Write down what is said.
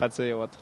Хацееват.